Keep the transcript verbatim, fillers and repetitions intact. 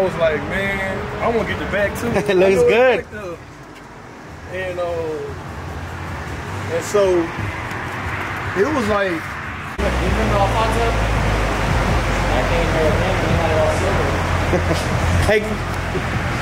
I was like, man, I'm gonna get the bag too. It looks good. And uh, and so it was like, you remember our hot tub? I can't hear it. We had it all silver. Hey.